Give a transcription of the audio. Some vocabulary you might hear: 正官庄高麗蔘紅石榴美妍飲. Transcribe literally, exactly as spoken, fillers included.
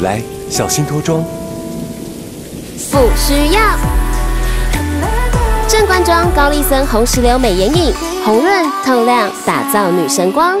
来，小心脱妆。不需要。正官妆高丽参红石榴美眼影，红润透亮，打造女神光。